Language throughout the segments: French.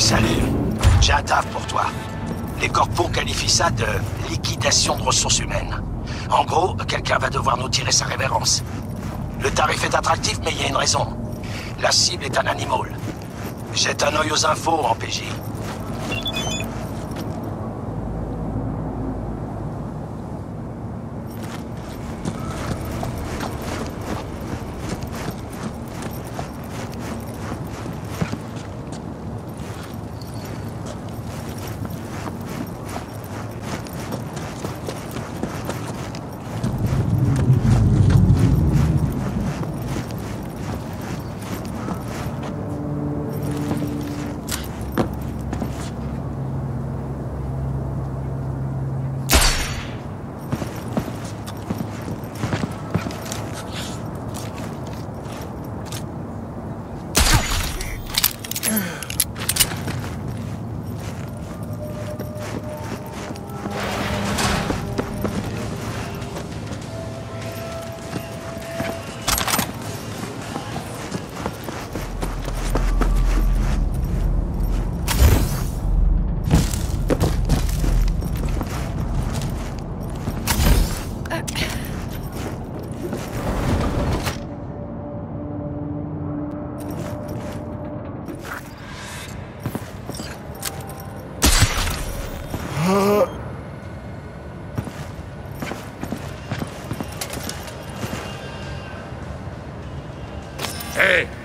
Ouais, salut. J'ai un taf pour toi. Les corpos qualifient ça de liquidation de ressources humaines. En gros, quelqu'un va devoir nous tirer sa révérence. Le tarif est attractif, mais il y a une raison. La cible est un animal. Jette un œil aux infos en PJ.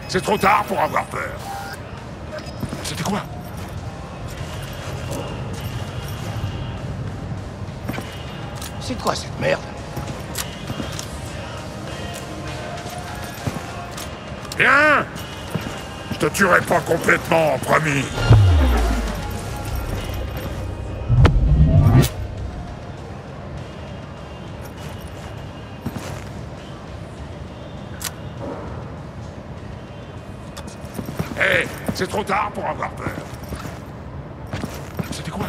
C'est trop tard pour avoir peur. C'était quoi? C'est quoi cette merde? Bien! Je te tuerai pas complètement, promis. C'est trop tard pour avoir peur. C'était quoi?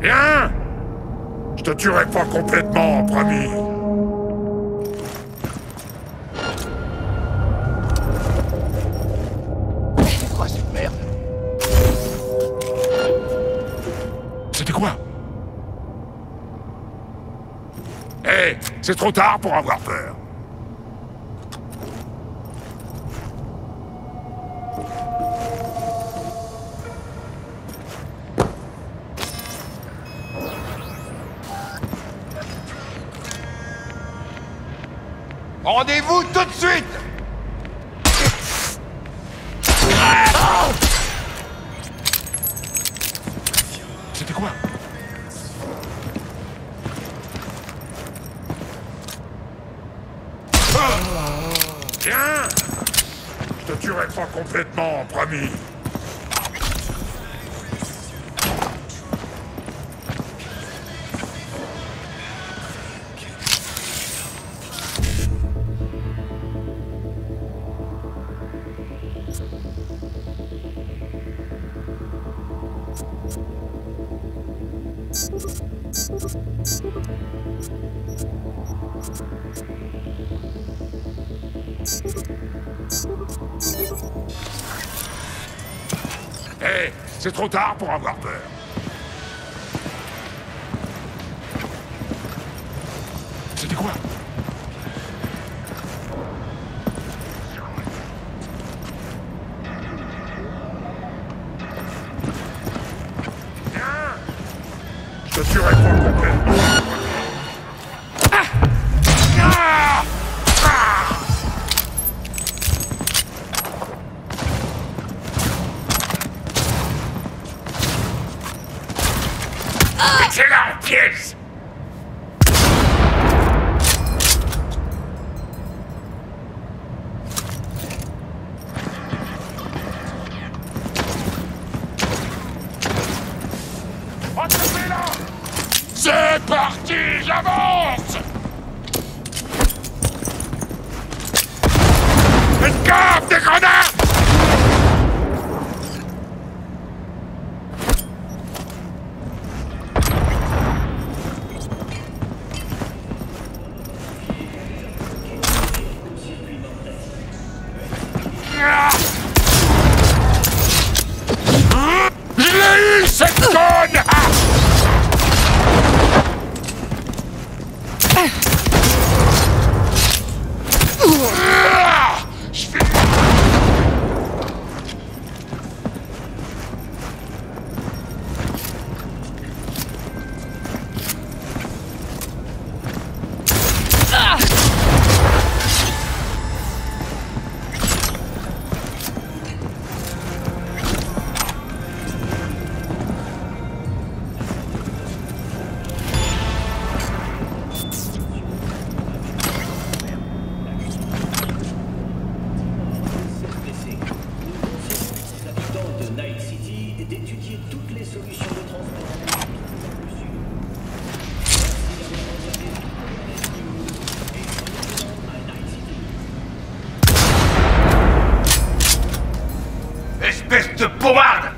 Bien! Je te tuerai pas complètement, promis. C'est trop tard pour avoir peur. Rendez-vous tout de suite! C'était quoi? Bien! Je te tuerai pas complètement, promis. C'est trop tard pour avoir peur. C'était quoi? Bien. Je te tuerai pas complètement. Espèce de pommarde!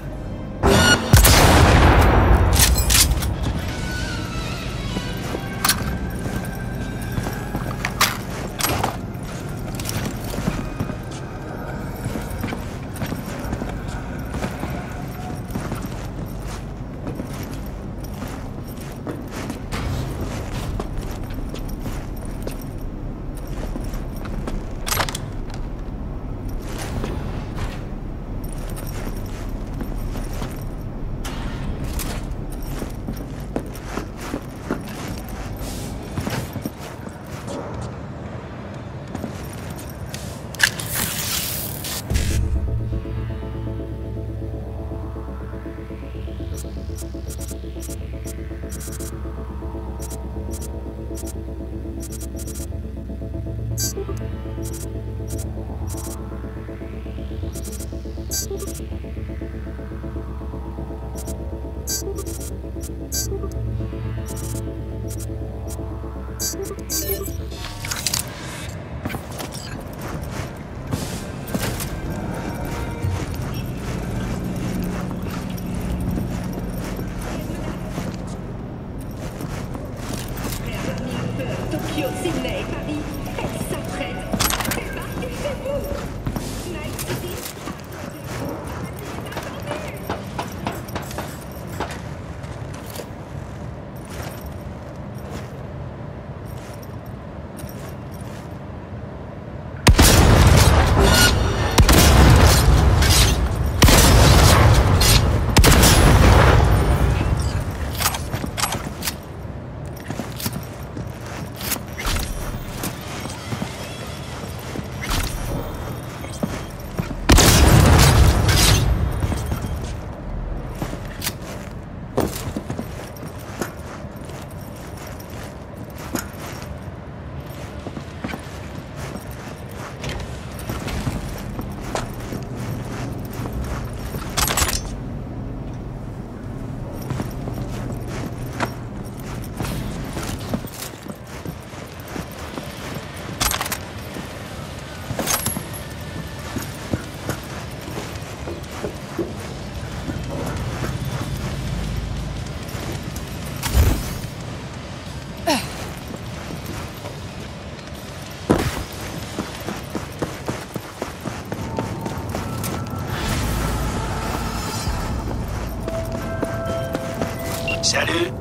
Salut,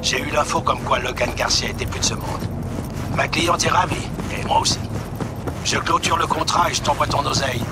j'ai eu l'info comme quoi Logan Garcia était plus de ce monde. Ma cliente est ravie, et moi aussi. Je clôture le contrat et je t'envoie ton oseille.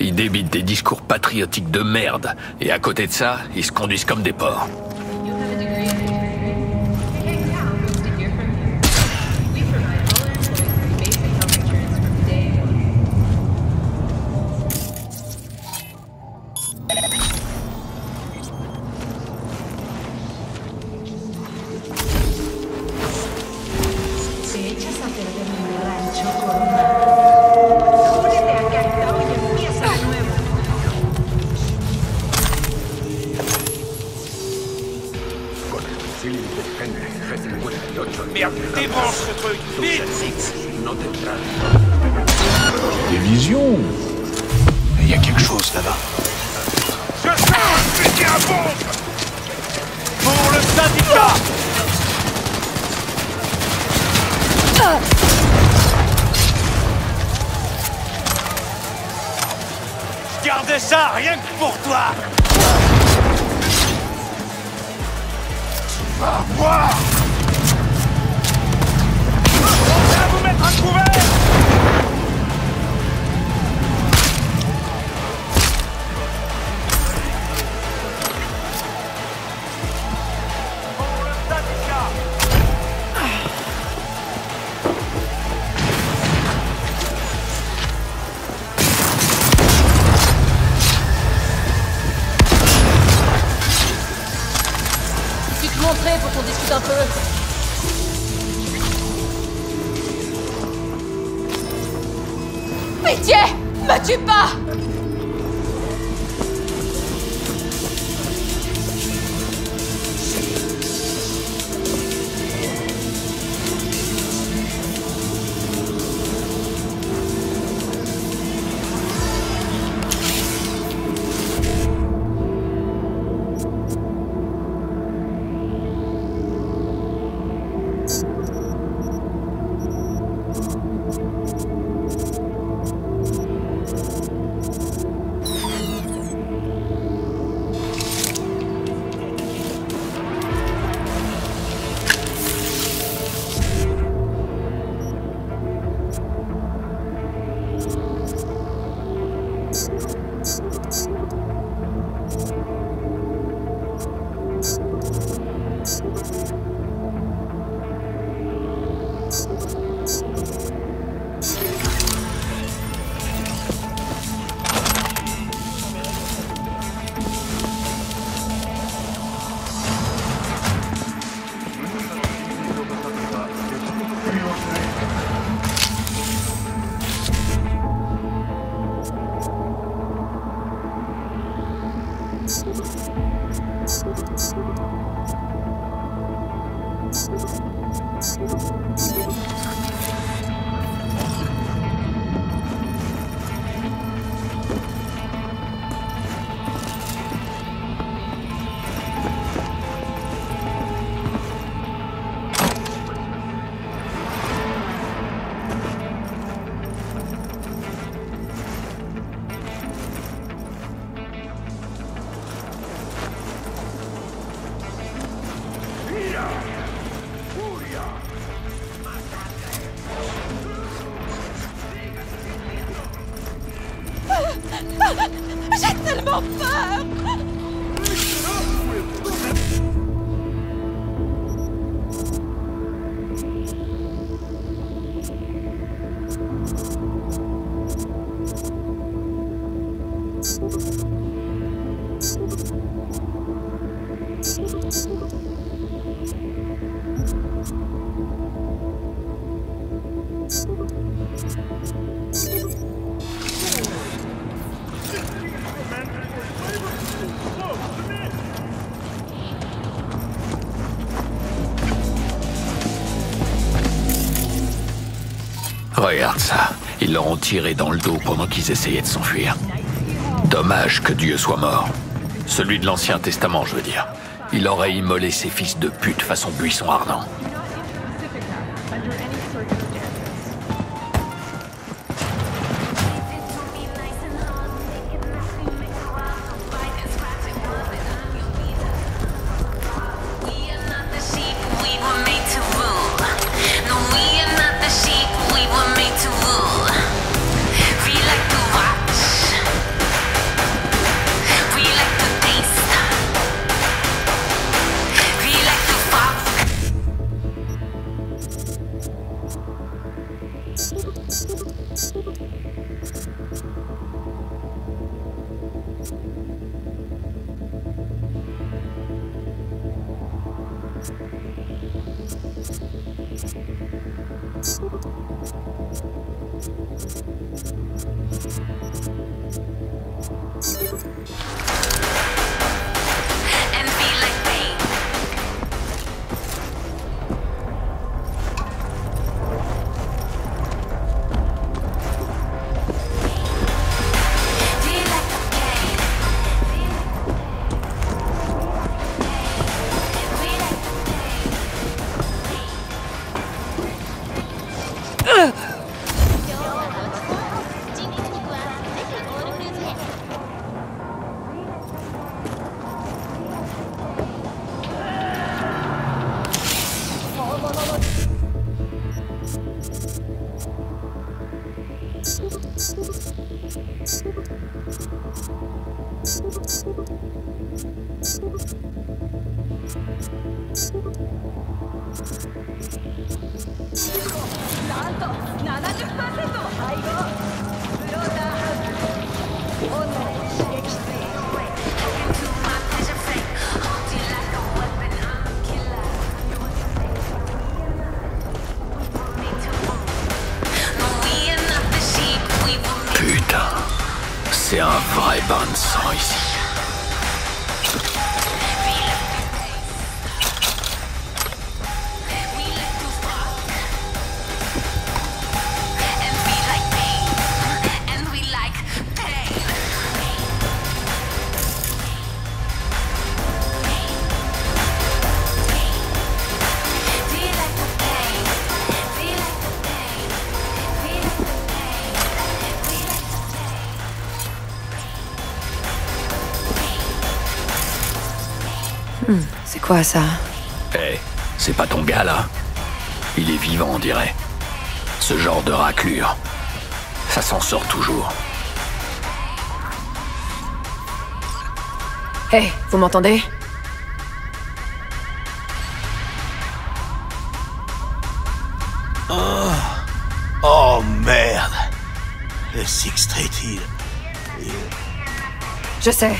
Ils débitent des discours patriotiques de merde, et à côté de ça, ils se conduisent comme des porcs. attention. Il y a quelque chose là-bas. Je sens péter un bombe pour le syndicat. Je garde ça rien que pour toi. Tu vas voir. On va vous mettre à couvert. Pitié, me tue pas. Regarde ça, ils l'auront tiré dans le dos pendant qu'ils essayaient de s'enfuir. Dommage que Dieu soit mort. Celui de l'Ancien Testament, je veux dire. Il aurait immolé ses fils de pute façon buisson ardent. C'est un vrai bain de sang ici. C'est quoi ça? Eh, hey, c'est pas ton gars là? Il est vivant, on dirait. Ce genre de raclure, ça s'en sort toujours. Eh, hey, vous m'entendez? Oh merde! Le Sixth Street, il... Je sais.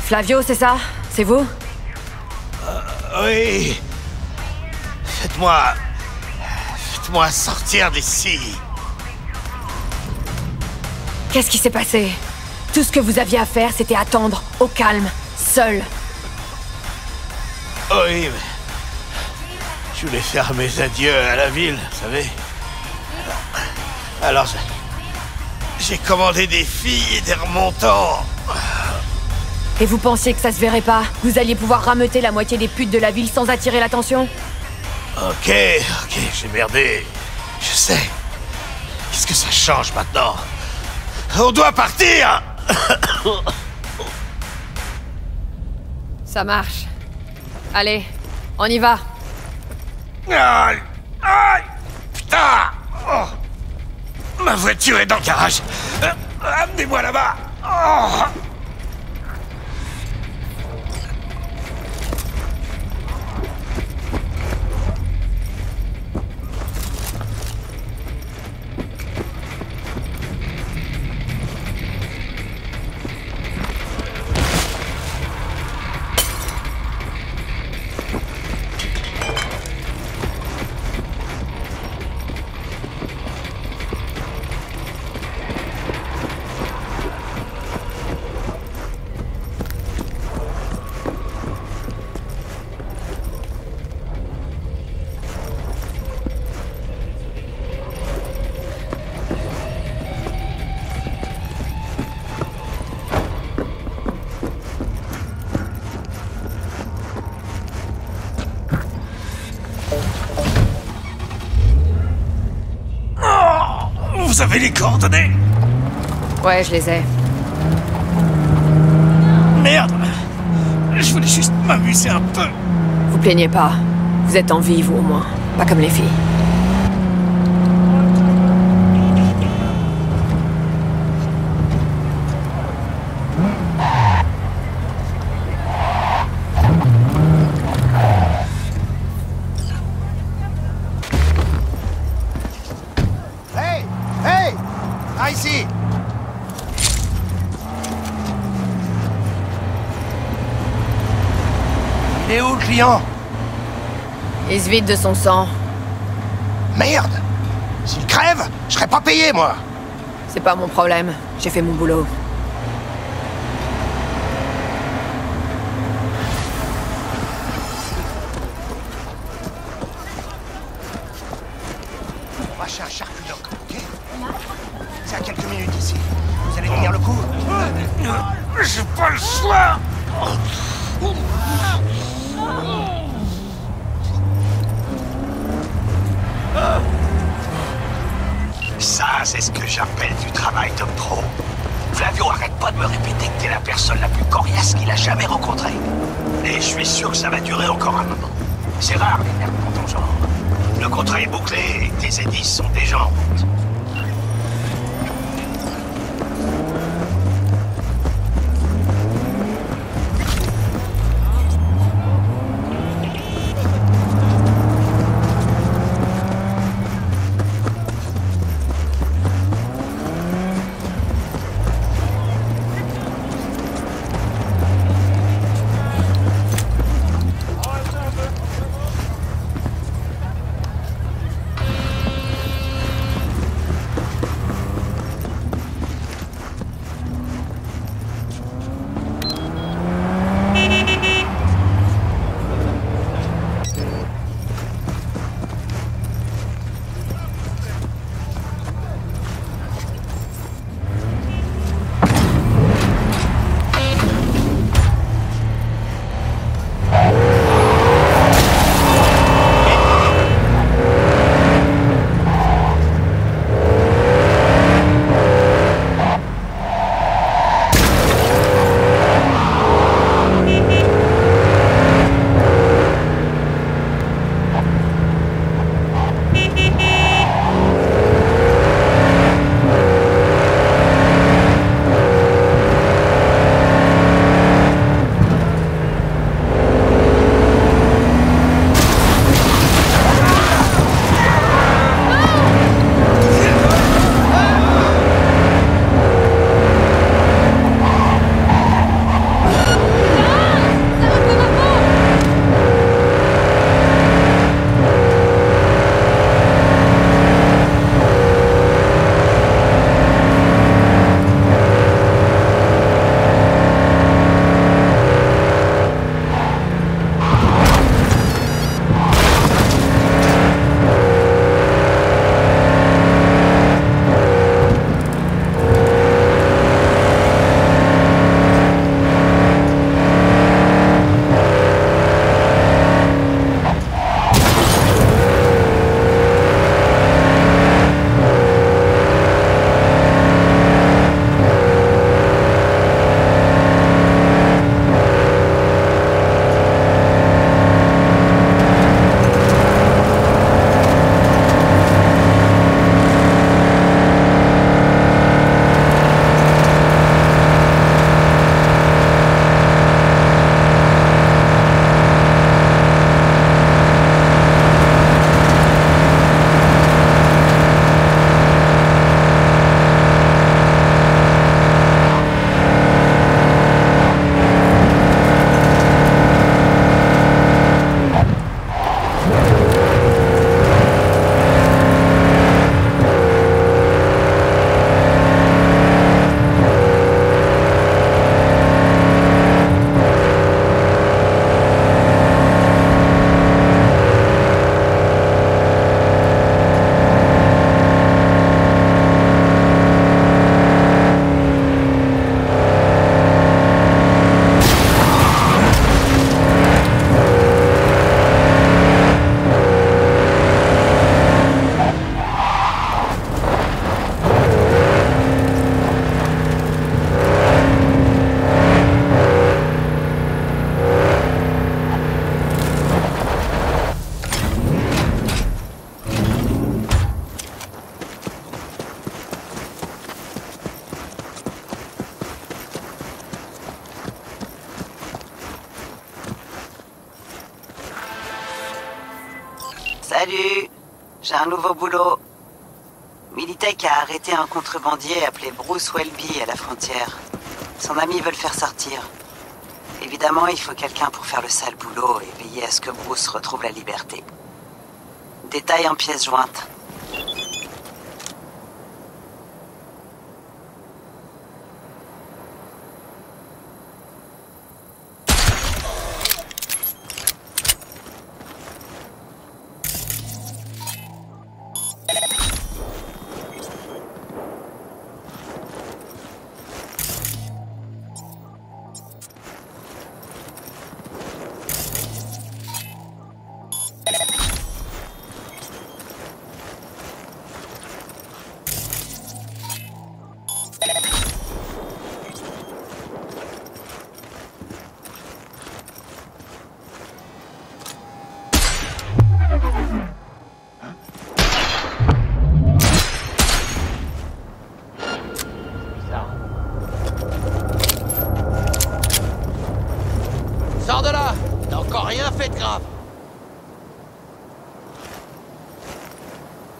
Flavio, c'est ça? C'est vous? Oui. Faites-moi sortir d'ici. Qu'est-ce qui s'est passé? Tout ce que vous aviez à faire, c'était attendre, au calme, seul. Oui, mais... Je voulais faire mes adieux à la ville, vous savez. Alors, j'ai commandé des filles et des remontants. Et vous pensiez que ça se verrait pas? Vous alliez pouvoir rameuter la moitié des putes de la ville sans attirer l'attention? Ok, j'ai merdé. Je sais. Qu'est-ce que ça change maintenant? On doit partir! Ça marche. Allez, on y va. Aïe! Aïe! Putain! Oh. Ma voiture est dans le garage. Amenez-moi là-bas. Oh. Vous avez les coordonnées? Ouais, je les ai. Merde! Je voulais juste m'amuser un peu. Vous plaignez pas. Vous êtes en vie, vous, au moins. Pas comme les filles. Il se vide de son sang. Merde! S'il crève, je serais pas payé, moi! C'est pas mon problème. J'ai fait mon boulot. On va chez un charcuteur, ok? C'est à quelques minutes ici. Vous allez tenir le coup? J'ai pas le choix! Ça, c'est ce que j'appelle du travail de pro. Flavio, arrête pas de me répéter que t'es la personne la plus coriace qu'il a jamais rencontrée. Et je suis sûr que ça va durer encore un moment. C'est rare, les merdes dans ton genre. Le contrat est bouclé et tes édices sont déjà en route. Salut, j'ai un nouveau boulot. Militech a arrêté un contrebandier appelé Bruce Welby à la frontière. Son ami veut le faire sortir. Évidemment, il faut quelqu'un pour faire le sale boulot et veiller à ce que Bruce retrouve la liberté. Détail en pièces jointes.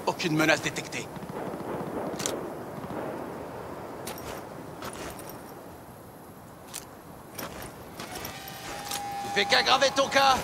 Aucune menace détectée. Tu fais qu'aggraver ton cas.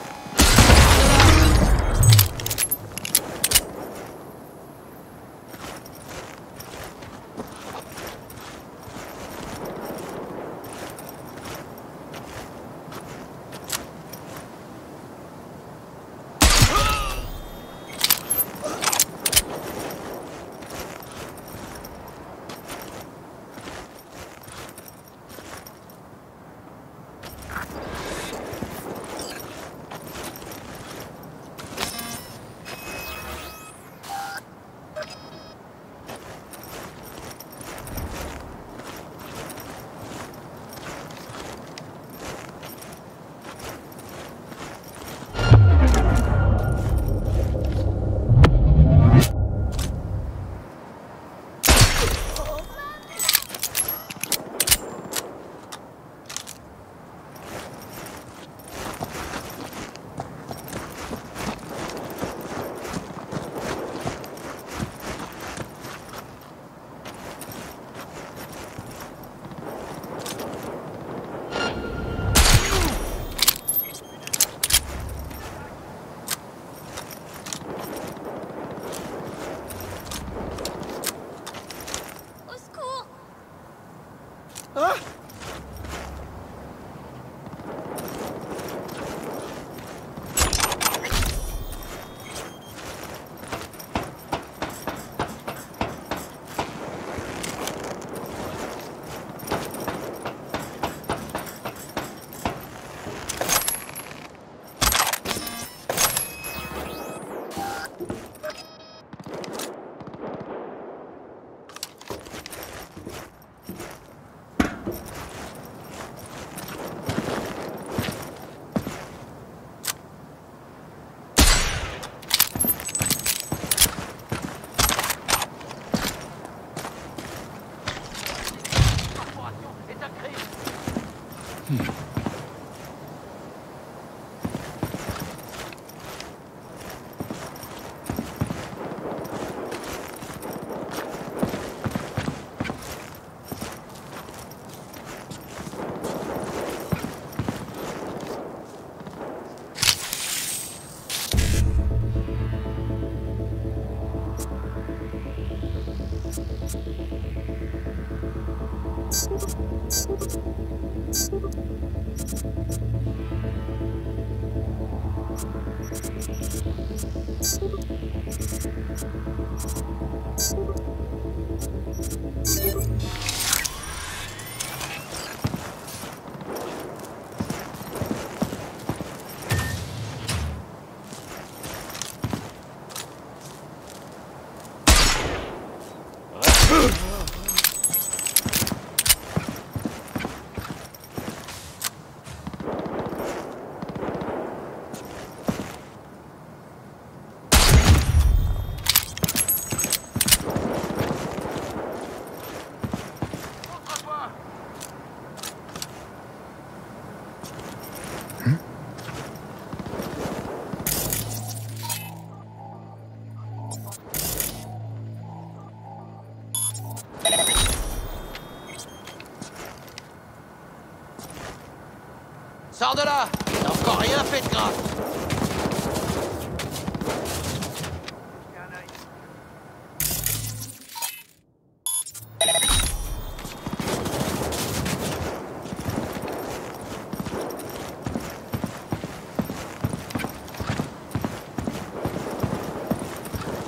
Sors de là! T'as encore rien fait de grave!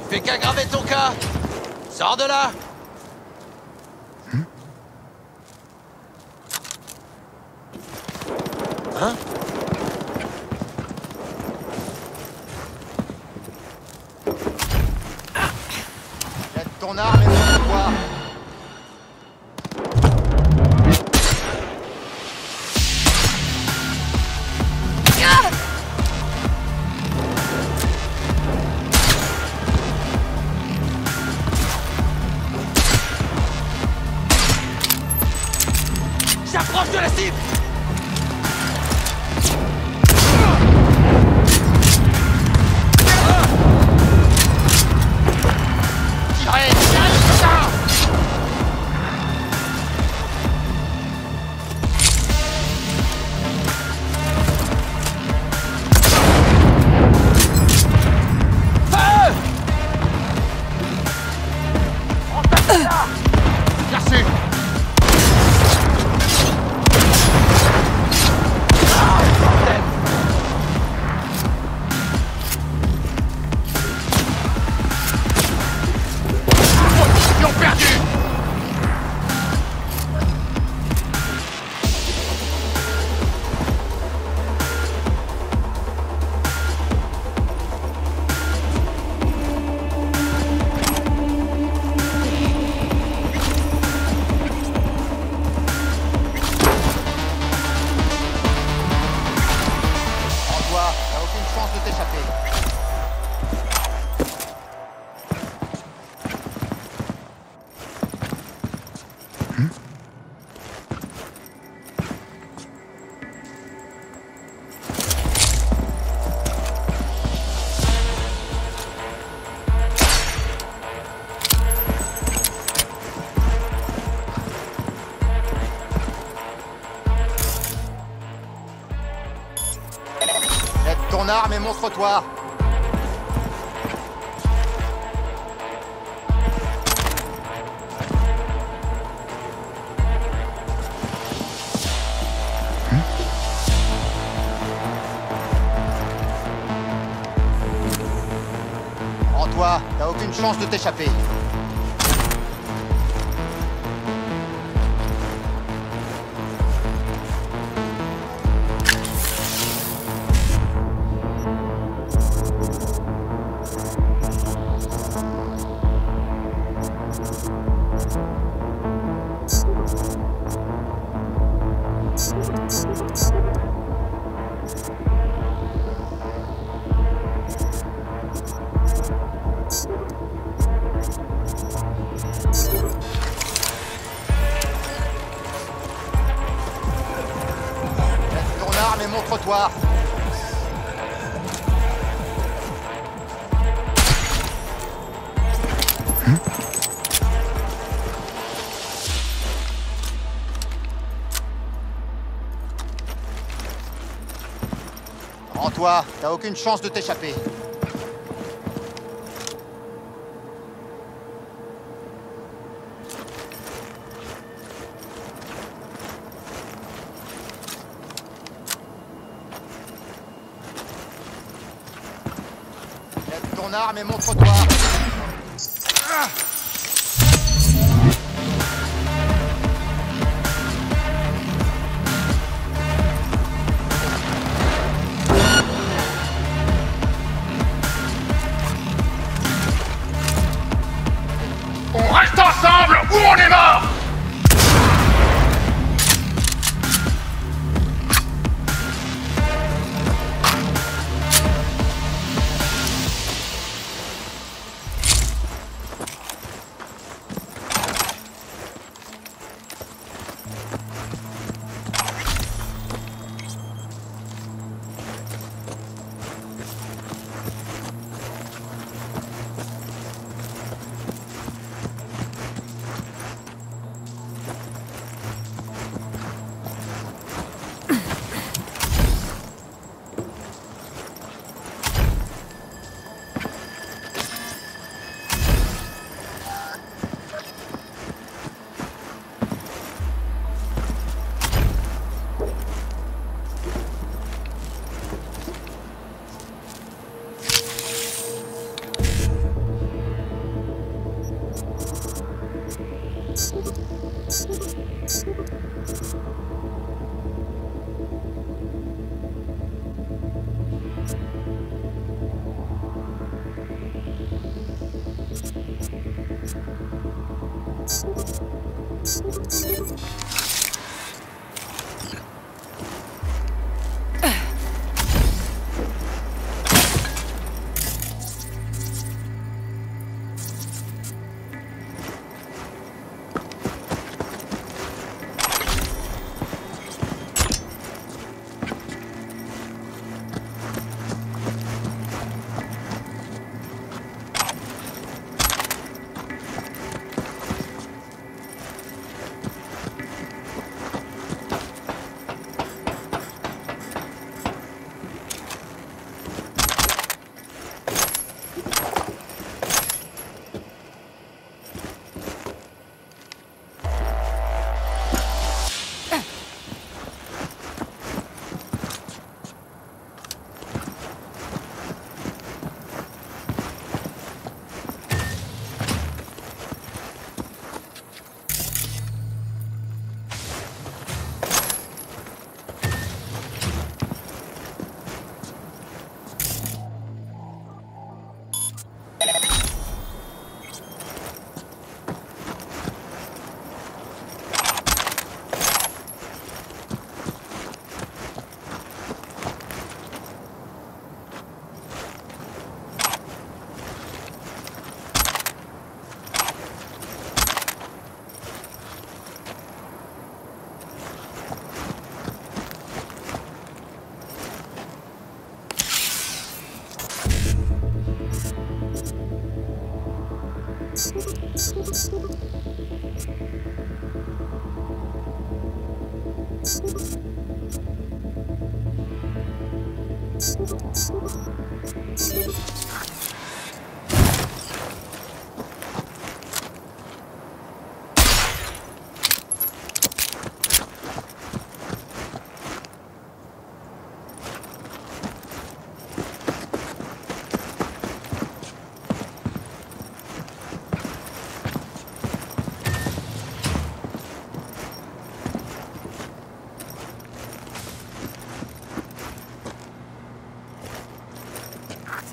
Tu fais qu'aggraver ton cas! Sors de là! Hein? Jette ton arme et ton pouvoir. J'approche de la cible. Arme et montre-toi. Rends-toi, t'as aucune chance de t'échapper. Montre-toi. Rends-toi, t'as aucune chance de t'échapper. Ton arme et montre-toi. On reste ensemble ou on est mort.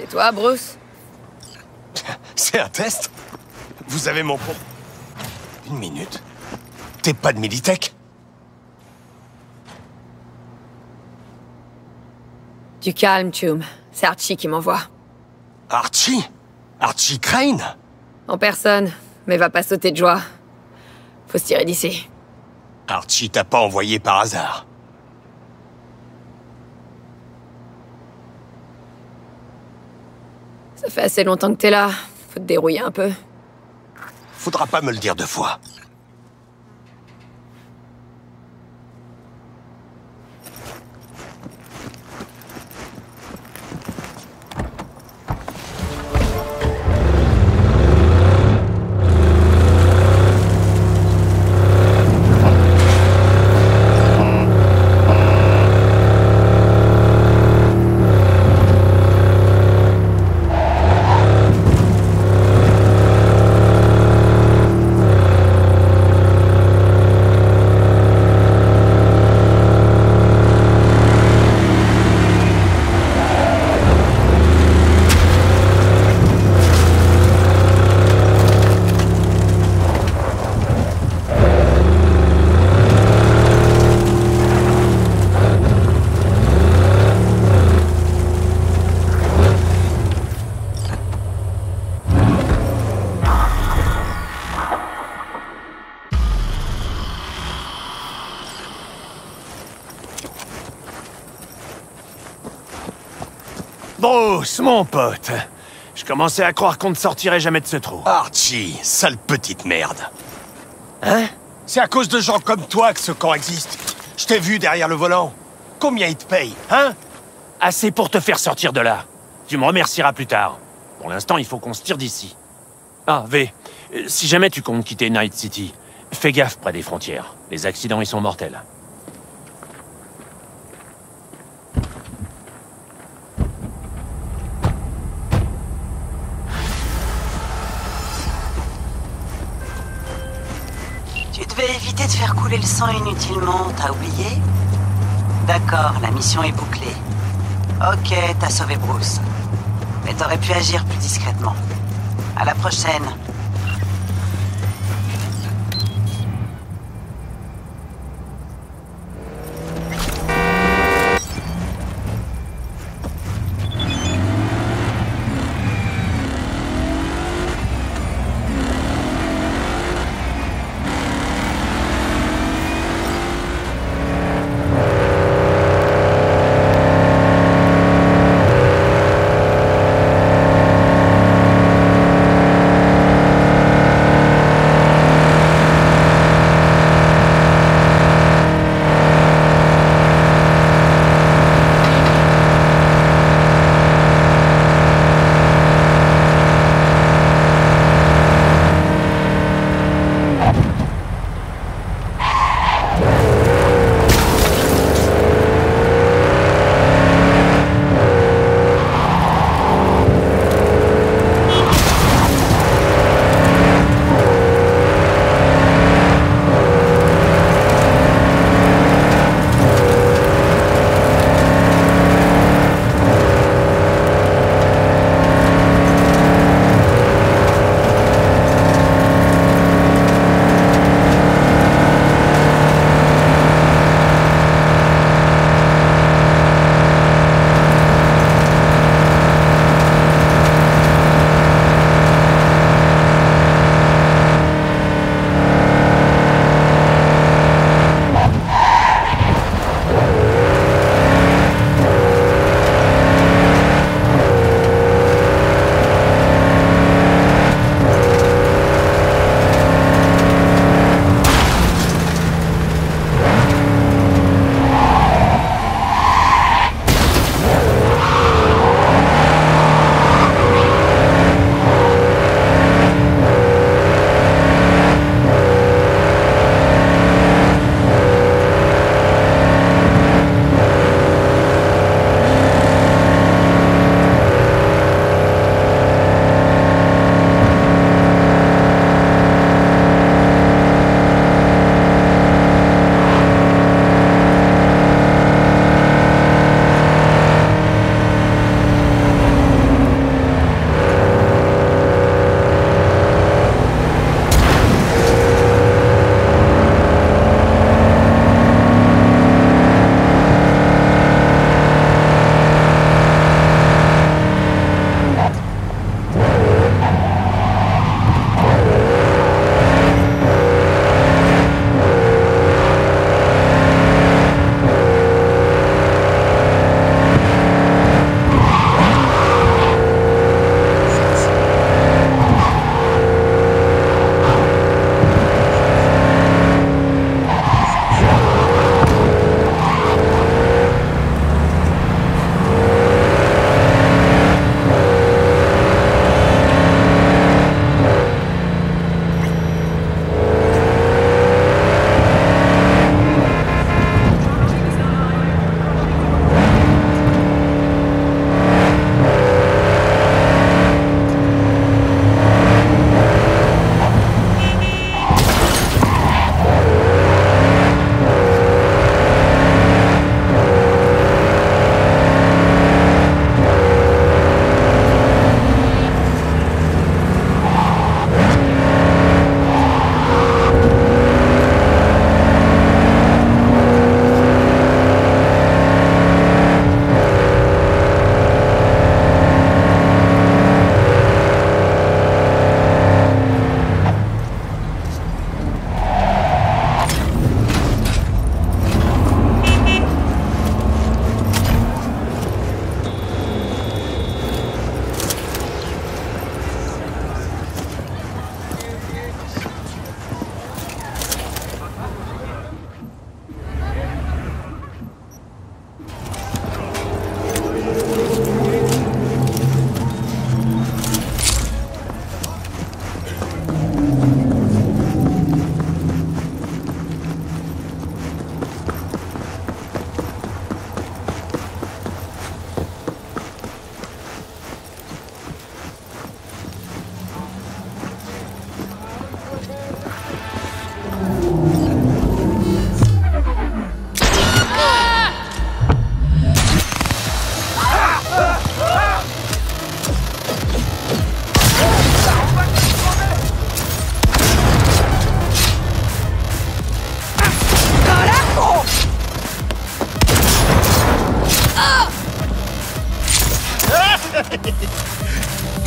Toi, Bruce? C'est un test? Vous avez mon... Une minute. T'es pas de Militech? Du calme, Chum. C'est Archie qui m'envoie. Archie? Archie Crane? En personne, mais va pas sauter de joie. Faut se tirer d'ici. Archie t'a pas envoyé par hasard. Ça fait assez longtemps que t'es là. Faut te dérouiller un peu. Faudra pas me le dire deux fois. Bruce, mon pote. Je commençais à croire qu'on ne sortirait jamais de ce trou. Archie, sale petite merde. Hein? C'est à cause de gens comme toi que ce camp existe. Je t'ai vu derrière le volant. Combien ils te payent, hein? Assez pour te faire sortir de là. Tu me remercieras plus tard. Pour l'instant, il faut qu'on se tire d'ici. Ah, V, si jamais tu comptes quitter Night City, fais gaffe près des frontières. Les accidents, ils sont mortels. éviter de faire couler le sang inutilement, t'as oublié? D'accord, la mission est bouclée. Ok, t'as sauvé Bruce. Mais t'aurais pu agir plus discrètement. À la prochaine.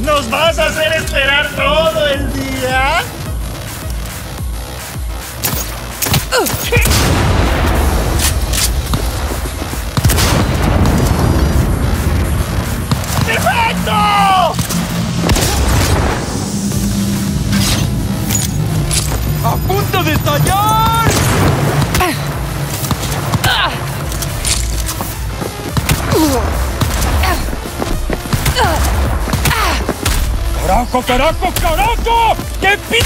¡Nos vas a hacer esperar todo el día! ¡Perfecto! ¡A punto de estallar! ¡Carajo, carajo, carajo! ¡Qué pi...